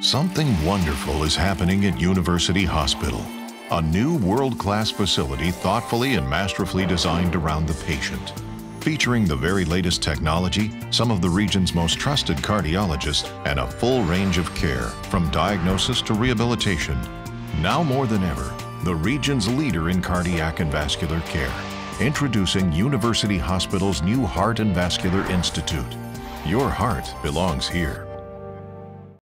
Something wonderful is happening at University Hospital, a new world-class facility thoughtfully and masterfully designed around the patient. Featuring the very latest technology, some of the region's most trusted cardiologists, and a full range of care, from diagnosis to rehabilitation. Now more than ever, the region's leader in cardiac and vascular care. Introducing University Hospital's new Heart and Vascular Institute. Your heart belongs here.